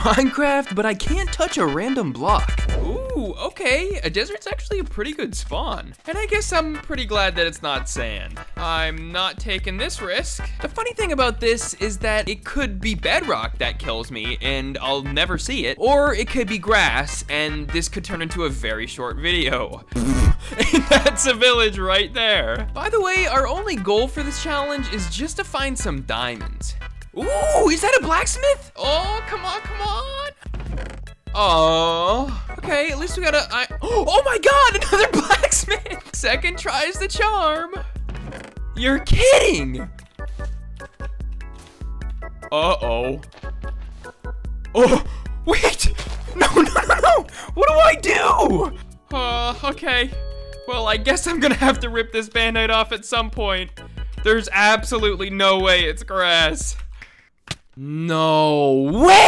Minecraft, but I can't touch a random block. Ooh, okay, a desert's actually a pretty good spawn. And I guess I'm pretty glad that it's not sand. I'm not taking this risk. The funny thing about this is that it could be bedrock that kills me and I'll never see it, or it could be grass and this could turn into a very short video. And that's a village right there. By the way, our only goal for this challenge is just to find some diamonds. Ooh, is that a blacksmith? Oh, come on, come on. Oh, okay, at least we got a, oh my God, another blacksmith. Second tries the charm. You're kidding. Uh-oh. Oh, wait, no. What do? Okay, well, I guess I'm gonna have to rip this Band-Aid off at some point. There's absolutely no way it's grass. No way